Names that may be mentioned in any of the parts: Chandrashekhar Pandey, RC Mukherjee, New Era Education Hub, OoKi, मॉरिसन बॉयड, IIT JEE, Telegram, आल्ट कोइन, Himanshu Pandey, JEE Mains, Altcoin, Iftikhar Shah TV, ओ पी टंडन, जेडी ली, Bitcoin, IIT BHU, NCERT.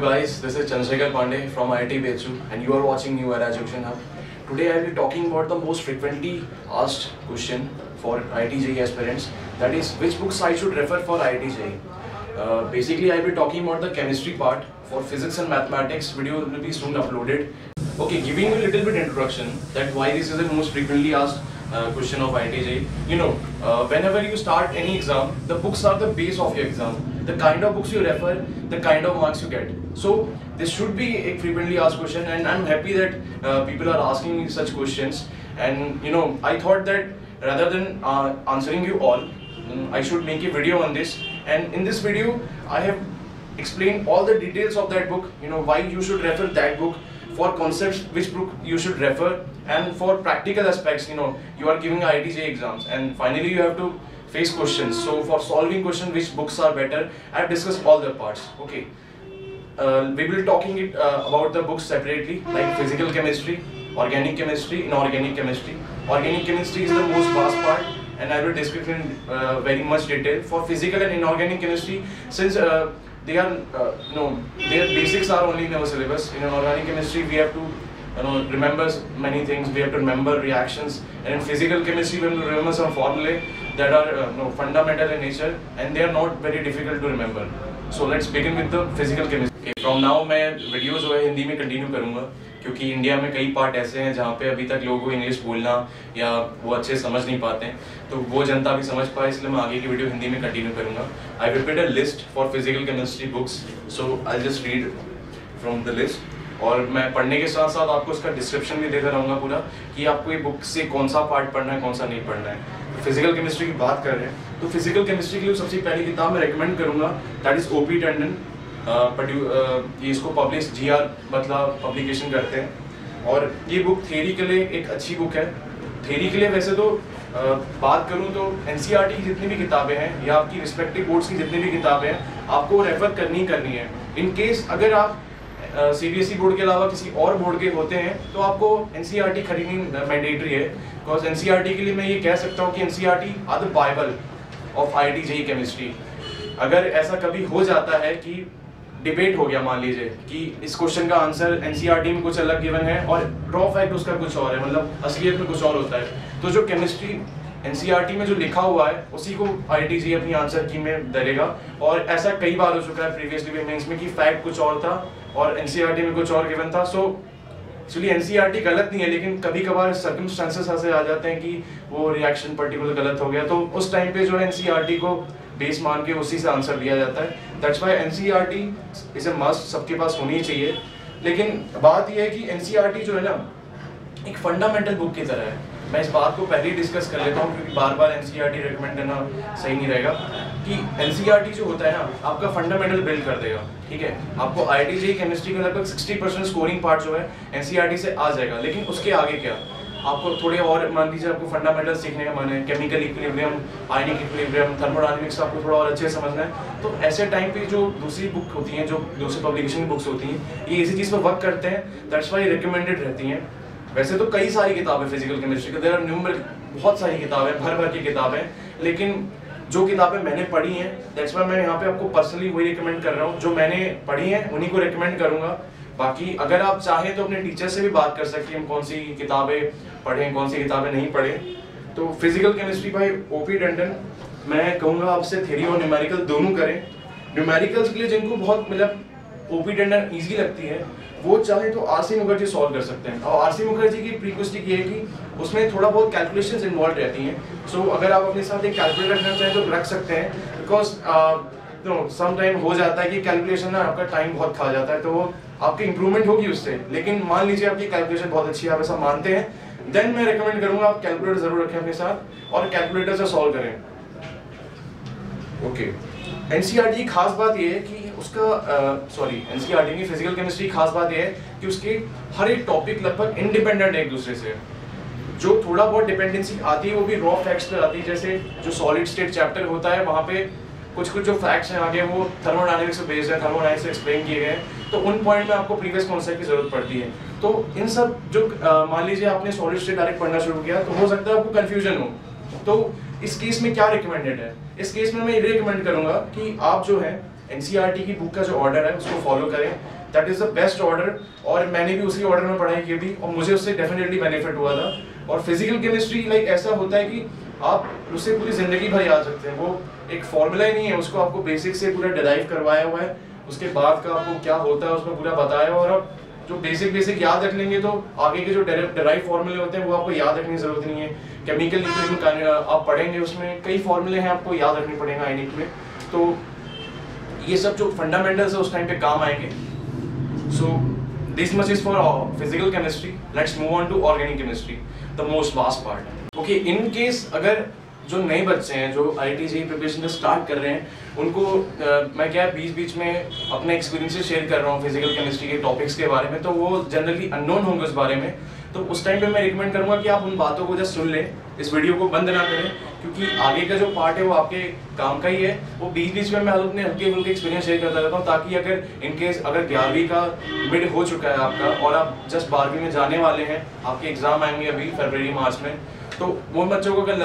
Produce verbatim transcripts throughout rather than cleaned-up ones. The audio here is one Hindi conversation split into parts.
Hello guys, this is Chandrashekhar Pandey from I I T B H U and you are watching New Era Education Hub. Today I will be talking about the most frequently asked question for I I T J E E aspirants, that is, which books I should refer for I I T J E E. Uh, basically I will be talking about the chemistry part. For physics and mathematics, video will be soon uploaded. Okay, giving you a little bit introduction that why this is the most frequently asked uh, question of I I T J E E. You know, uh, whenever you start any exam, the books are the base of your exam. The kind of books you refer, the kind of marks you get. So this should be a frequently asked question, and I'm happy that uh, people are asking me such questions. And you know, I thought that rather than uh, answering you all, I should make a video on this. And in this video, I have explained all the details of that book. You know, why you should refer that book, for concepts which book you should refer, and for practical aspects. You know, you are giving I I T J E E exams, and finally you have to face questions. So for solving questions, which books are better, I have discussed all the parts. Okay, uh, we will be talking it, uh, about the books separately, like physical chemistry, organic chemistry, inorganic chemistry. Organic chemistry is the most vast part, and I will describe it in uh, very much detail. For physical and inorganic chemistry, since uh, they are uh, no, their basics are only in our syllabus. In inorganic chemistry, we have to you know, remember many things. We have to remember reactions, and in physical chemistry, we have to remember some formulae that are uh, no, fundamental in nature, and they are not very difficult to remember. So let's begin with the physical chemistry. Okay, from now मैं videos जो है हिंदी में continue करूँगा, क्योंकि इंडिया में कई part ऐसे हैं जहाँ पे अभी तक लोगों को इंग्लिश बोलना या वो अच्छे समझ नहीं पाते हैं, तो वो जनता भी समझ पाए, इसलिए मैं आगे की वीडियो हिंदी में continue करूँगा. I prepared a list for physical chemistry books, so I'll just read from the list. और मैं पढ़ने के साथ साथ आपको इसका डिस्क्रिप्शन भी देता रहूँगा पूरा, कि आपको ये बुक से कौन सा पार्ट पढ़ना है, कौन सा नहीं पढ़ना है. तो फिजिकल केमिस्ट्री की बात कर रहे हैं, तो फिजिकल केमिस्ट्री के लिए सबसे पहली किताब मैं रेकमेंड करूँगा, that is ओ पी टंडन. ये इसको पब्लिश जी आर मतलब पब्लिकेशन करते हैं, और ये बुक थ्योरी के लिए एक अच्छी बुक है. थ्योरी के लिए वैसे तो आ, बात करूँ तो एन सी आर टी की जितनी भी किताबें हैं या आपकी रिस्पेक्टिव बोर्ड्स की जितनी भी किताबें हैं, आपको रेफर करनी करनी है. इन केस अगर आप C B S E board के अलावा किसी और बोर्ड के होते हैं, तो आपको एन सी आर टी खरीदनी मैंडेटरी है, because N C R T के लिए मैं ये कह सकता हूँ कि N C R T are the bible of I I T JEE chemistry. अगर ऐसा कभी हो जाता है कि डिबेट हो गया, मान लीजिए कि इस क्वेश्चन का answer N C R T में कुछ अलग गिवन है और रॉ फैक्ट उसका कुछ और है, मतलब असलियत में कुछ और होता है, तो जो chemistry N C R T में जो लिखा हुआ है उसी को आई आई टी जेई अपनी आंसर की में डरेगा. और ऐसा कई बार हो चुका है प्रीवियसली भी मेंस में कि फैक्ट कुछ और था और एन सी आर टी में कुछ और गिवन था. So actually N C R T गलत नहीं है, लेकिन कभी कभार सर्कमस्टांसेस ऐसे आ जाते हैं कि वो रिएक्शन पर्टिकुलर गलत हो गया, तो उस टाइम पे जो है एन सी आर टी को बेस मान के उसी से आंसर लिया जाता है. That's why N C R T is a must, सबके पास होनी चाहिए. लेकिन बात यह है कि एन सी आर टी जो है ना एक फंडामेंटल बुक की तरह है. मैं इस बात को पहले ही डिस्कस कर लेता हूँ, क्योंकि बार बार N C R T recommend करना सही नहीं रहेगा. कि एन सी आर टी जो होता है ना आपका फंडामेंटल बिल्ड कर देगा, ठीक है. आपको I I T JEE chemistry का लगभग सिक्सटी परसेंट स्कोरिंग पार्ट जो है एन सी आर टी से आ जाएगा, लेकिन उसके आगे क्या आपको थोड़े और, मान लीजिए आपको फंडामेंटल सीखने का मन है, chemical equilibrium, ionic equilibrium, thermodynamics आपको थोड़ा और अच्छे से समझना है, तो ऐसे टाइम पे जो दूसरी बुक होती हैं, जो दूसरी पब्लिकेशन की बुक्स होती हैं, ये इसी चीज़ पर वर्क करते हैं. दैट्स वाई रिकमेंडेड रहती हैं. वैसे तो कई सारी किताबें फिजिकल केमिस्ट्री के, देयर आर न्यूमरस, बहुत सारी किताबें, भर भर की किताबें, लेकिन जो किताबें मैंने पढ़ी हैं, दैट्स वाई मैं यहाँ पे आपको पर्सनली वही रिकमेंड कर रहा हूँ जो मैंने पढ़ी हैं, उन्हीं को रिकमेंड करूँगा. बाकी अगर आप चाहें तो अपने टीचर से भी बात कर सकते हैं, कौन सी किताबें पढ़ें, कौन सी किताबें नहीं पढ़ें. तो फिजिकल केमिस्ट्री भाई ओ पी टंडन, मैं कहूँगा आपसे थ्योरी और न्यूमेरिकल दोनों करें. न्यूमेरिकल्स के लिए जिनको बहुत मतलब ओ पी टंडन ईजी लगती है, वो चाहे तो आरसी मुखर्जी सॉल्व कर सकते हैं. और आरसी मुखर्जी की प्रीक्वेस्टिक ये है कि उसमें थोड़ा बहुत कैलकुलेशंस इन्वॉल्व रहती हैं, सो so, अगर आप अपने साथ एक कैलकुलेटर रखना चाहें तो रख सकते हैं, बिकॉज नो सम टाइम हो जाता है कि कैलकुलेशन ना आपका टाइम बहुत खा जाता है, तो वो आपकी इंप्रूवमेंट होगी उससे. लेकिन मान लीजिए आपकी कैलकुलेशन बहुत अच्छी है, आप ऐसा मानते हैं, देन मैं रिकमेंड करूँगा आप कैलकुलेटर ज़रूर रखें अपने साथ और कैलकुलेटर से सॉल्व करें. Okay, N C R T की खास बात ये है कि उसका sorry N C R T की फिजिकल केमिस्ट्री की खास बात यह है कि उसके हर एक टॉपिक लगभग इंडिपेंडेंट है एक दूसरे से. जो थोड़ा बहुत डिपेंडेंसी आती है वो भी रॉ फैक्ट्स पर आती है. जैसे जो सॉलिड स्टेट चैप्टर होता है वहाँ पे कुछ कुछ जो फैक्ट्स हैं आगे वो थर्मोडायनेमिक्स से बेस्ड है, थर्मोडायनेमिक्स से एक्सप्लेन किए गए हैं, तो उन पॉइंट में आपको प्रीवियस कॉन्सेप्ट की जरूरत पड़ती है. तो इन सब जो मान लीजिए आपने सॉलिड स्टेट डायरेक्ट पढ़ना शुरू किया तो हो सकता है आपको कन्फ्यूजन हो, तो इस केस में क्या रिकमेंडेड है? इस केस में मैं ये रिकमेंड करूँगा कि आप जो है एनसीईआरटी की बुक का जो ऑर्डर है उसको फॉलो करें, that is the best order. और मैंने भी उसी ऑर्डर में पढ़ाई की थी और मुझे उससे डेफिनेटली बेनिफिट हुआ था। और फिजिकल केमिस्ट्री लाइक ऐसा होता है कि आप उससे पूरी ज़िंदगी भर याद रखते हैं, वो एक फॉर्मूला ही नहीं है, उसको आपको बेसिक से पूरा डिराइव करवाया हुआ है, उसके बाद का आपको क्या होता है उसमें पूरा बताया। और आप जो बेसिक बेसिक याद रख लेंगे तो आगे के जो डिराइव फॉर्मूले होते हैं वो आपको याद रखने की जरूरत नहीं है। केमिकल इक्वेशन आप पढ़ेंगे, उसमें कई फॉर्मूले हैं आपको याद रखने पड़ेंगे आईनिक में, तो ये सब जो फंडामेंटल्स है उस टाइम पे काम आएंगे। So this much is for physical chemistry, let's move on to organic chemistry, the most vast part. Okay, in case अगर जो नए बच्चे हैं जो I T G preparation start कर रहे हैं उनको आ, मैं क्या बीच बीच में अपने एक्सपीरियंसेस शेयर कर रहा हूँ फिजिकल केमिस्ट्री के टॉपिक्स के बारे में, तो वो जनरली अननोन होंगे उस बारे में, तो उस टाइम पे मैं रिकमेंड करूँगा कि आप उन बातों को जस्ट सुन लें, इस वीडियो को बंद ना करें, क्योंकि आगे का जो पार्ट है वो आपके काम का ही है। वो बीच बीच में मैं अपने हल्के फुल्के एक्सपीरियंस शेयर करता रहता हूँ ताकि अगर इनकेस अगर ग्यारहवीं का मिड हो चुका है आपका और आप जस्ट बारहवीं में जाने वाले हैं, आपके एग्ज़ाम आएंगे अभी फरवरी मार्च में, तो उन बच्चों को अगर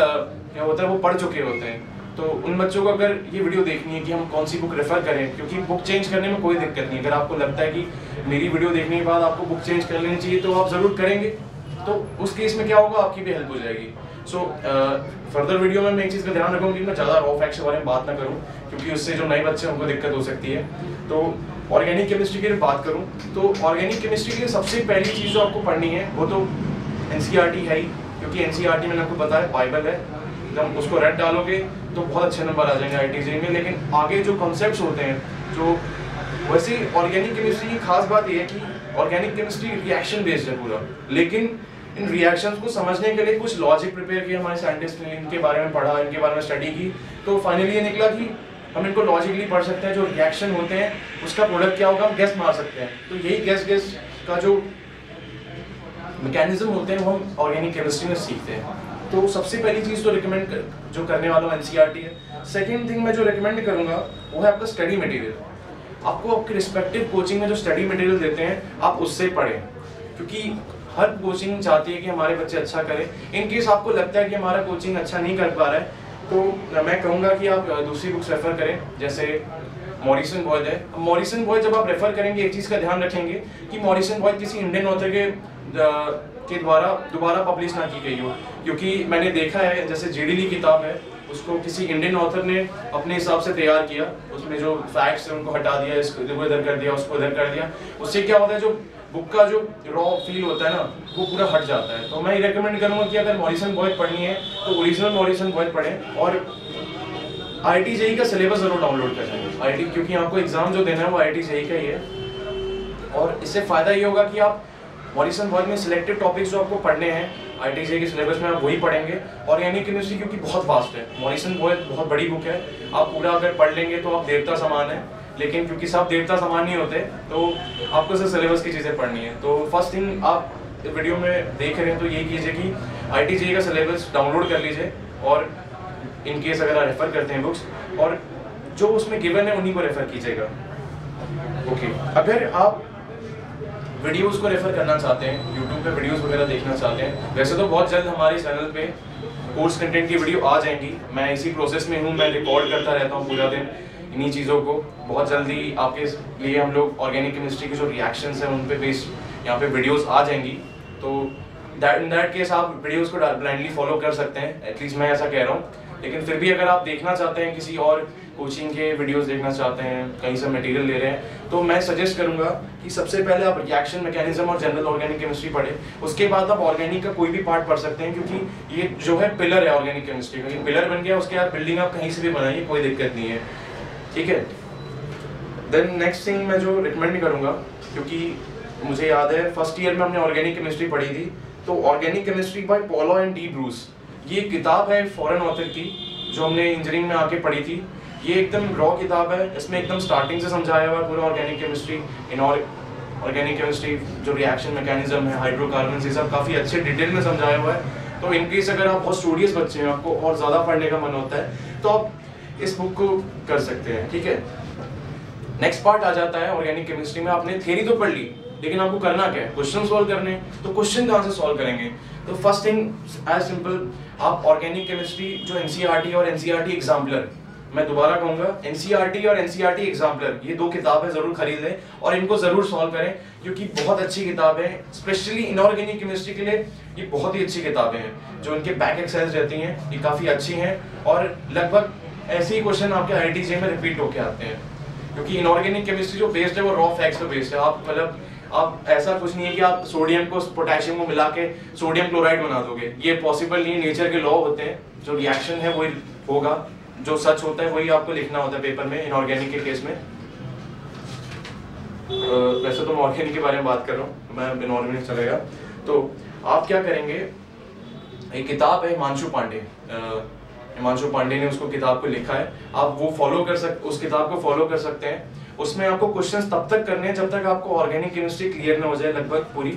क्या होता है वो पढ़ चुके होते हैं, तो उन बच्चों को अगर ये वीडियो देखनी है कि हम कौन सी बुक रेफर करें, क्योंकि बुक चेंज करने में कोई दिक्कत नहीं, अगर आपको लगता है कि मेरी वीडियो देखने के बाद आपको बुक चेंज कर लेनी चाहिए तो आप ज़रूर करेंगे, तो उस केस में क्या होगा आपकी भी हेल्प हो जाएगी। सो फर्दर वीडियो में मैं एक चीज़ का ध्यान रखूँगी कि मैं ज़्यादा रॉ फैक्ट्स के बारे में बात ना करूँ, क्योंकि उससे जो नए बच्चे हैं उनको दिक्कत हो सकती है। तो ऑर्गेनिक केमिस्ट्री की बात करूँ तो ऑर्गेनिक केमिस्ट्री की सबसे पहली चीज़ जो आपको पढ़नी है वो तो एनसीईआरटी है ही, क्योंकि एनसीईआरटी मैंने आपको बताया बाइबल है, जब उसको रेड डालोगे तो बहुत अच्छे नंबर आ जाएंगे आईटी जेई में। लेकिन आगे जो कॉन्सेप्ट्स होते हैं जो वैसे ऑर्गेनिक केमिस्ट्री की खास बात यह है कि ऑर्गेनिक केमिस्ट्री रिएक्शन बेस्ड है पूरा, लेकिन इन रिएक्शंस को समझने के लिए कुछ लॉजिक प्रिपेयर किया हमारे साइंटिस्ट ने, इनके बारे में पढ़ा, इनके बारे में स्टडी की, तो फाइनली ये निकला कि हम इनको लॉजिकली पढ़ सकते हैं, जो रिएक्शन होते हैं उसका प्रोडक्ट क्या होगा हम गैस मार सकते हैं। तो यही गैस गैस का जो मैकेनिज्म होते हैं वो हम ऑर्गेनिक केमिस्ट्री में सीखते हैं। तो सबसे पहली चीज़ तो रिकमेंड कर, जो करने वाला हूँ एनसीईआरटी है। सेकंड थिंग मैं जो रिकमेंड करूँगा वो है आपका स्टडी मटेरियल। आपको आपके रिस्पेक्टिव कोचिंग में जो स्टडी मटेरियल देते हैं आप उससे पढ़ें, क्योंकि हर कोचिंग चाहती है कि हमारे बच्चे अच्छा करें। इन केस आपको लगता है कि हमारा कोचिंग अच्छा नहीं कर पा रहा है तो मैं कहूँगा कि आप दूसरी बुक्स रेफर करें, जैसे मॉरिसन बॉयड है। मॉरिसन बॉयड जब आप रेफर करेंगे एक चीज़ का ध्यान रखेंगे कि मॉरिसन बॉयड किसी इंडियन ऑथर के के द्वारा दोबारा पब्लिश ना की गई हो, क्योंकि मैंने देखा है जैसे जेडी ली किताब है उसको किसी इंडियन ऑथर ने अपने हिसाब से तैयार किया, उसमें जो फैक्ट्स हैं उनको हटा दिया, इसको इधर कर दिया, उसको इधर कर दिया, उससे क्या होता है जो बुक का जो रॉ फील होता है ना वो पूरा हट जाता है। तो मैं ये रिकमेंड करूँगा कि अगर मॉरिसन बॉयड पढ़नी है तो ओरिजिनल मॉरिसन बॉयड पढ़ें और आई आई टी जेई का सिलेबस जरूर डाउनलोड कर लेंगे आई आई टी, क्योंकि आपको एग्जाम जो देना है वो आई आई टी जेई का ही है। और इससे फ़ायदा ये होगा कि आप मॉरिसन बॉयड में सिलेक्टेड टॉपिक्स जो आपको पढ़ने हैं आई आई टी जेई के सिलेबस में आप वही पढ़ेंगे। ऑर्गेनिक केमिस्ट्री क्योंकि बहुत वास्ट है, मॉरिसन बॉयड बहुत बड़ी बुक है, आप पूरा अगर पढ़ लेंगे तो आप देवता समान है, लेकिन क्योंकि सब देवता समान नहीं होते तो आपको इसे सिलेबस की चीज़ें पढ़नी है। तो फर्स्ट थिंग आप वीडियो में देख रहे हैं तो यही कीजिए कि आई आई टी जेई का सिलेबस डाउनलोड कर लीजिए और इन केस अगर आप रेफर करते हैं बुक्स और जो उसमें गिवन है उन्हीं को रेफर कीजिएगा। Okay okay. अगर आप वीडियोस को रेफर करना चाहते हैं, यूट्यूब पे वीडियोस वगैरह देखना चाहते हैं, वैसे तो बहुत जल्द हमारे चैनल पे कोर्स कंटेंट की वीडियो आ जाएंगी, मैं इसी प्रोसेस में हूँ, मैं रिकॉर्ड करता रहता हूँ पूरा दिन इन्हीं चीज़ों को। बहुत जल्दी आपके लिए हम लोग ऑर्गेनिक केमिस्ट्री के जो रिएक्शंस हैं उन पे बेस्ड यहाँ पे वीडियोज़ आ जाएंगी, तो दैट इन दैट केस आप वीडियोज़ को ब्लाइंडली फॉलो कर सकते हैं, एटलीस्ट मैं ऐसा कह रहा हूँ। लेकिन फिर भी अगर आप देखना चाहते हैं किसी और कोचिंग के वीडियोस देखना चाहते हैं, कहीं से मटेरियल ले रहे हैं, तो मैं सजेस्ट करूंगा कि सबसे पहले आप रिएक्शन मैकेनिज्म और जनरल ऑर्गेनिक केमिस्ट्री पढ़ें, उसके बाद आप ऑर्गेनिक का कोई भी पार्ट पढ़ सकते हैं, क्योंकि ये जो है पिलर है ऑर्गेनिक केमिस्ट्री का, ये पिलर बन गया, उसके बाद बिल्डिंग आप कहीं से भी बनाइए, कोई दिक्कत नहीं है, ठीक है। देन नेक्स्ट थिंग मैं जो रिकमेंड करूँगा, क्योंकि मुझे याद है फर्स्ट ईयर में हमने ऑर्गेनिक केमिस्ट्री पढ़ी थी, तो organic chemistry by Paula and D Bruce, ये किताब है फॉरेन ऑथर की जो हमने इंजीनियरिंग में आके पढ़ी थी, ये एकदम रॉ किताब है, इसमें एकदम स्टार्टिंग से समझाया हुआ है पूरा organic chemistry, in organic chemistry जो रिएक्शन मैकेनिज्म है, हाइड्रोकार्बन, ये सब काफ़ी अच्छे डिटेल में समझाया हुआ है। तो इनकेस अगर आप बहुत स्टूडियस बच्चे हैं, आपको और ज़्यादा पढ़ने का मन होता है तो आप इस बुक को कर सकते हैं, ठीक है। नेक्स्ट पार्ट आ जाता है ऑर्गेनिक केमिस्ट्री में, आपने थ्योरी तो पढ़ ली लेकिन आपको करना क्या है, क्वेश्चन सॉल्व करने, तो क्वेश्चन कहाँ से सॉल्व करेंगे। तो फर्स्ट थिंग एज सिंपल, आप ऑर्गेनिक केमिस्ट्री जो एनसीईआरटी और एनसीईआरटी एग्जाम्पलर, मैं दोबारा कहूँगा एनसीईआरटी और एनसीईआरटी एग्जाम्पलर, ये दो किताब है, ज़रूर खरीदें और इनको ज़रूर सॉल्व करें क्योंकि बहुत अच्छी किताब है, स्पेशली इनऑर्गेनिक केमिस्ट्री के लिए ये बहुत ही अच्छी किताबें हैं। जो इनके बैक एक्सरसाइज रहती हैं ये काफ़ी अच्छी हैं और लगभग ऐसे ही क्वेश्चन आपके आई आई टी जे में रिपीट होके आते हैं क्योंकि इनऑर्गेनिक केमिस्ट्री जो बेस्ड है वो रॉ फैक्ट्स पे बेस्ड है। आप मतलब आप ऐसा कुछ नहीं है कि आप सोडियम को पोटेशियम को मिला के सोडियम क्लोराइड बना दोगे, ये पॉसिबल नहीं है। नेचर के लॉ होते हैं, जो रिएक्शन है वही होगा, जो सच होता है वही आपको लिखना होता है पेपर में इनऑर्गेनिक के केस में। तो वैसे तो मैं ऑर्गेनिक के बारे में बात कर रहा हूँ, मैं इनऑर्गेनिक चलेगा। तो आप क्या करेंगे, एक किताब है हिमांशु पांडे, हिमांशु पांडे ने उसको किताब को लिखा है, आप वो फॉलो कर सकते, उस किताब को फॉलो कर सकते हैं। उसमें आपको क्वेश्चंस तब तक करने हैं जब तक आपको ऑर्गेनिक केमिस्ट्री क्लियर ना हो जाए लगभग पूरी,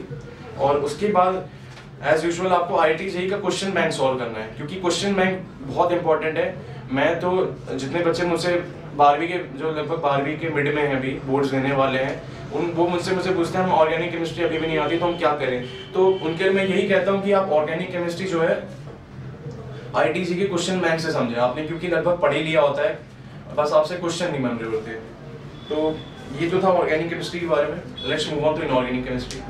और उसके बाद एज यूजुअल आपको आईआईटी जेईई का क्वेश्चन बैंक सॉल्व करना है क्योंकि क्वेश्चन बैंक बहुत इंपॉर्टेंट है। मैं तो जितने बच्चे मुझसे बारहवीं के, जो लगभग बारहवीं के मिड में हैं अभी बोर्ड्स देने वाले हैं, उन वो मुझसे मुझसे पूछते हैं हम ऑर्गेनिक केमिस्ट्री अभी भी नहीं आती तो हम क्या करें, तो उनके लिए मैं यही कहता हूँ कि आप ऑर्गेनिक केमिस्ट्री जो है आईआईटी के क्वेश्चन बैंक से समझे आपने, क्योंकि लगभग पढ़ ही लिया होता है, बस आपसे क्वेश्चन नहीं बन रहे होते। तो ये जो था ऑर्गेनिक केमिस्ट्री के बारे में, let's move on to inorganic chemistry.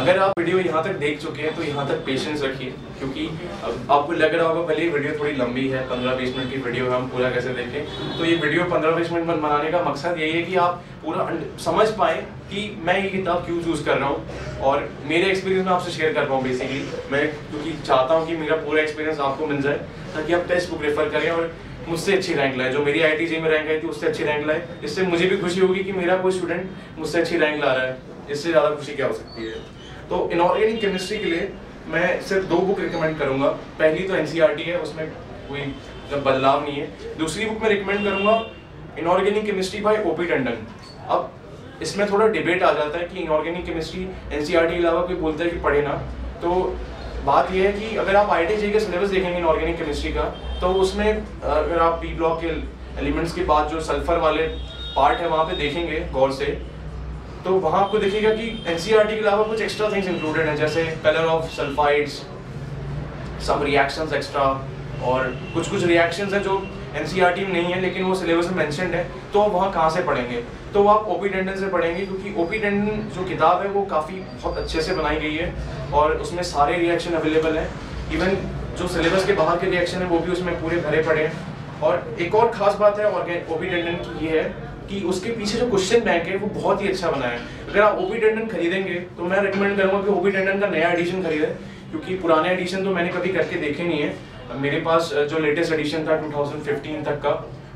अगर आप वीडियो यहाँ तक देख चुके हैं तो यहाँ तक पेशेंस रखिए क्योंकि अब आपको लग रहा होगा भले वीडियो थोड़ी लंबी है, पंद्रह बीस मिनट की वीडियो है, हम पूरा कैसे देखें। तो ये वीडियो पंद्रह बीस मिनट बनाने का मकसद यही है कि आप पूरा समझ पाएँ कि मैं ये किताब क्यों चूज़ कर रहा हूँ और मेरे एक्सपीरियंस में आपसे शेयर कर पाऊँ बेसिकली मैं, क्योंकि चाहता हूँ कि मेरा पूरा एक्सपीरियंस आपको मिल जाए ताकि आप टेक्स्ट बुक रेफर करें और मुझसे अच्छी रैंक लाए। जो मेरी आई आई टी में रैंक आई थी उससे अच्छी रैंक लाए, इससे मुझे भी खुशी होगी कि मेरा कोई स्टूडेंट मुझसे अच्छी रैंक ला रहा है, इससे ज़्यादा खुशी क्या हो सकती है। तो इनऑर्गेनिक केमिस्ट्री के लिए मैं सिर्फ दो बुक रिकमेंड करूँगा, पहली तो एनसीईआरटी है, उसमें कोई बदलाव नहीं है। दूसरी बुक मैं रिकमेंड करूँगा inorganic chemistry by OP Tandon. अब इसमें थोड़ा डिबेट आ जाता है कि इनऑर्गेनिक केमिस्ट्री एनसीईआरटी के अलावा कोई बोलता है कि पढ़े ना, तो बात यह है कि अगर आप आईआईटी जेईई का सिलेबस देखेंगे इनऑर्गेनिक केमिस्ट्री का तो उसमें अगर आप बी ब्लॉक के एलिमेंट्स के बाद जो सल्फर वाले पार्ट है वहाँ पे देखेंगे गौर से तो वहाँ आपको दिखेगा कि एनसीईआरटी के अलावा कुछ एक्स्ट्रा थिंग्स इंक्लूडेड हैं, जैसे कलर ऑफ सल्फाइड्स, सब रिएक्शंस एक्स्ट्रा, और कुछ कुछ रिएक्शंस हैं जो एनसीईआरटी में नहीं है लेकिन वो सिलेबस में मैंशनड है। तो आप वहाँ कहाँ से पढ़ेंगे, तो आप ओपी टंडन से पढ़ेंगे क्योंकि ओपी टंडन जो किताब है वो काफ़ी बहुत अच्छे से बनाई गई है और उसमें सारे रिएक्शन अवेलेबल हैं, इवन जो सिलेबस के बाहर के रिएक्शन है वो भी उसमें पूरे भरे पड़े हैं। और एक और ख़ास बात है ओपी टंडन की ये है कि उसके पीछे जो क्वेश्चन बैंक है वो बहुत ही अच्छा बना है। अगर आप ओपी टंडन खरीदेंगे तो मैं रिकमेंड करूँगा कि ओपी टंडन का नया एडिशन खरीदें क्योंकि पुराने एडिशन तो मैंने कभी करके देखे नहीं है। मेरे पास जो लेटेस्ट एडिशन था दो हज़ार पंद्रह तक का,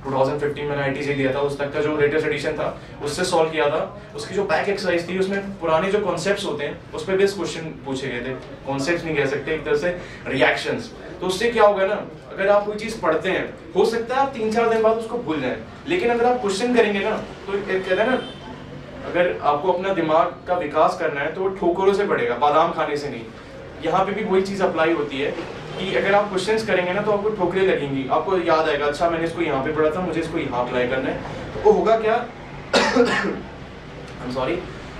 दो हज़ार पंद्रह में आईआईटी से लिया था, उस तक का जो लेटेस्ट एडिशन था उससे सॉल्व किया था। उसकी जो बैक एक्सरसाइज थी उसमें पुराने जो कॉन्सेप्ट होते हैं उस पर बेस क्वेश्चन पूछे गए थे, कॉन्सेप्ट नहीं कह सकते एक तरह से, रिएक्शंस। तो उससे क्या होगा ना, अगर आप कोई चीज़ पढ़ते हैं हो सकता है आप तीन चार दिन बाद उसको भूल जाएं, लेकिन अगर आप क्वेश्चन करेंगे ना तो कहते हैं ना अगर आपको अपना दिमाग का विकास करना है तो ठोकरों से बढ़ेगा, बादाम खाने से नहीं। यहाँ पे भी वही चीज़ अप्लाई होती है कि अगर आप क्वेश्चंस करेंगे ना तो आपको ठोकरें लगेंगी, आपको याद आएगा अच्छा मैंने इसको यहाँ पे पढ़ा था, मुझे इसको यहाँ अप्लाई करना है। तो वो होगा क्या, आई एम सॉरी,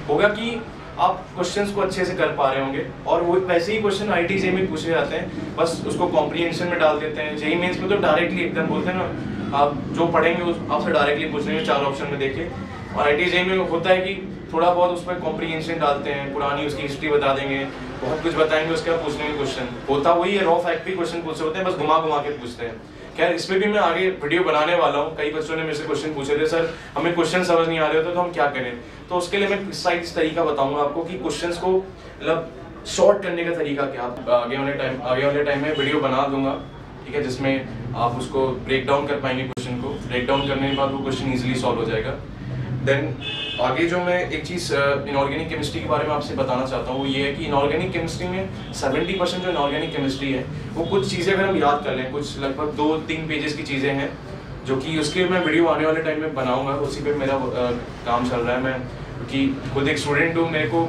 होगा कि आप क्वेश्चंस को अच्छे से कर पा रहे होंगे। और वो वैसे ही क्वेश्चन आईआईटी जेईई में पूछे जाते हैं, बस उसको कॉम्प्रीहेंशन में डाल देते हैं। जेईई मेंस में तो डायरेक्टली एकदम बोलते हैं ना, आप जो पढ़ेंगे उस आपसे डायरेक्टली पूछेंगे चार ऑप्शन में देखे, और आईआईटी जेईई में होता है कि थोड़ा बहुत उस पर कॉम्प्रीहेंशन डालते हैं, पुरानी उसकी हिस्ट्री बता देंगे, बहुत कुछ बताएंगे, उसके बाद पूछने के क्वेश्चन होता वही है, रॉ फैक्ट भी क्वेश्चन पूछे होते हैं, बस घुमा घुमा के पूछते हैं। खैर इसमें भी मैं आगे वीडियो बनाने वाला हूँ, कई बच्चों ने मेरे से क्वेश्चन पूछे थे सर हमें क्वेश्चन समझ नहीं आ रहे होते तो हम क्या करें, तो उसके लिए मैं साइड तरीका बताऊंगा आपको कि क्वेश्चंस को मतलब शॉर्ट करने का तरीका क्या। आगे वाले टाइम आगे वाले टाइम में वीडियो बना दूंगा ठीक है, जिसमें आप उसको ब्रेक डाउन कर पाएंगे, क्वेश्चन को ब्रेक डाउन करने के बाद वो क्वेश्चन ईजिली सॉल्व हो जाएगा। देन आगे जो मैं एक चीज़ इनऑर्गेनिक केमिस्ट्री के बारे में आपसे बताना चाहता हूँ वो ये है कि इनऑर्गेनिक केमिस्ट्री में सेवेंटी परसेंट जो इनऑर्गेनिक केमिस्ट्री है वो कुछ चीज़ें अगर हम याद कर लें, कुछ लगभग दो तीन पेजेस की चीज़ें हैं जो कि उसके मैं वीडियो आने वाले टाइम में बनाऊँगा, उसी पर मेरा आ, काम चल रहा है। मैं कि खुद एक स्टूडेंट हूँ, मेरे को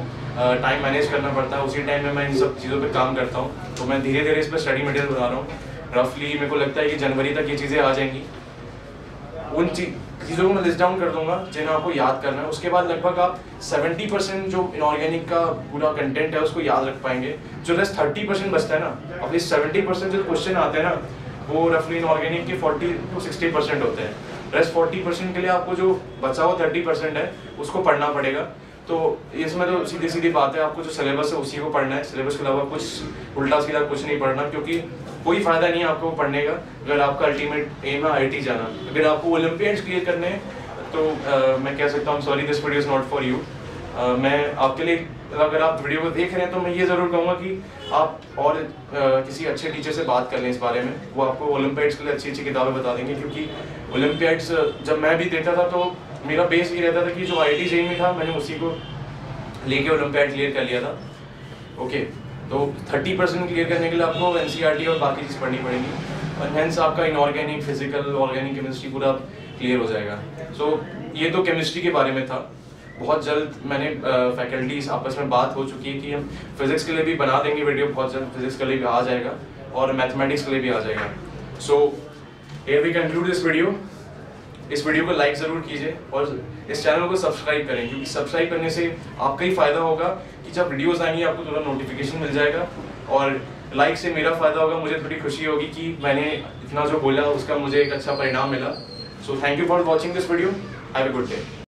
टाइम मैनेज करना पड़ता है, उसी टाइम में मैं इन सब चीज़ों पर काम करता हूँ, तो मैं धीरे धीरे इस पर स्टडी मटेरियल बना रहा हूँ। रफली मेरे को लगता है कि जनवरी तक ये चीज़ें आ जाएंगी, उन चीज़ों को मैं लिस्ट डाउन कर दूंगा जिन्हें आपको याद करना है। उसके बाद लगभग आप सत्तर परसेंट जो इनऑर्गेनिक का पूरा कंटेंट है उसको याद रख पाएंगे, जो रेस्ट तीस परसेंट बचता है ना, अब इस सत्तर परसेंट जो क्वेश्चन आते हैं ना वो रफली इनऑर्गेनिक के फोर्टी टू सिक्सटी परसेंट होते हैं। रेस्ट फोर्टी परसेंट के लिए आपको जो बचा हुआ थर्टी परसेंट है उसको पढ़ना पड़ेगा। तो इसमें तो सीधी सीधी बात है, आपको जो सिलेबस है उसी को पढ़ना है, सिलेबस के अलावा कुछ उल्टा सीधा कुछ नहीं पढ़ना, क्योंकि कोई फ़ायदा नहीं है आपको पढ़ने का अगर आपका अल्टीमेट एम है आई आई टी जाना। अगर आपको ओलम्पियड्स क्लियर करने हैं तो आ, मैं कह सकता हूँ sorry this video is not for you. मैं आपके लिए, अगर आप वीडियो को देख रहे हैं तो मैं ये ज़रूर कहूँगा कि आप और आ, किसी अच्छे टीचर से बात कर लें इस बारे में, वो आपको ओलम्पियड्स के लिए अच्छी अच्छी किताबें बता देंगे। क्योंकि ओलम्पियड्स जब मैं भी देता था तो मेरा बेस ये रहता था कि जो आई आई टी जेई में था मैंने उसी को लेके ओलम्पियड क्लियर कर लिया था। ओके, तो थर्टी परसेंट क्लियर करने के लिए आपको एनसीईआरटी और बाकी चीज़ पढ़नी पड़ेगी, और हेंस आपका इनऑर्गेनिक, फिजिकल, ऑर्गेनिक, केमिस्ट्री पूरा क्लियर हो जाएगा। सो so, ये तो केमिस्ट्री के बारे में था। बहुत जल्द मैंने फैकल्टीज आपस में बात हो चुकी है कि हम फिजिक्स के लिए भी बना देंगे वीडियो, बहुत जल्द फिजिक्स के लिए भी आ जाएगा और मैथमेटिक्स के लिए भी आ जाएगा। So here we conclude this video. इस वीडियो को लाइक ज़रूर कीजिए और इस चैनल को सब्सक्राइब करें, क्योंकि सब्सक्राइब करने से आपका ही फ़ायदा होगा कि जब वीडियोस आएंगे आपको थोड़ा नोटिफिकेशन मिल जाएगा, और लाइक से मेरा फ़ायदा होगा, मुझे थोड़ी खुशी होगी कि मैंने इतना जो बोला उसका मुझे एक अच्छा परिणाम मिला। So thank you for watching this video. Have a good day.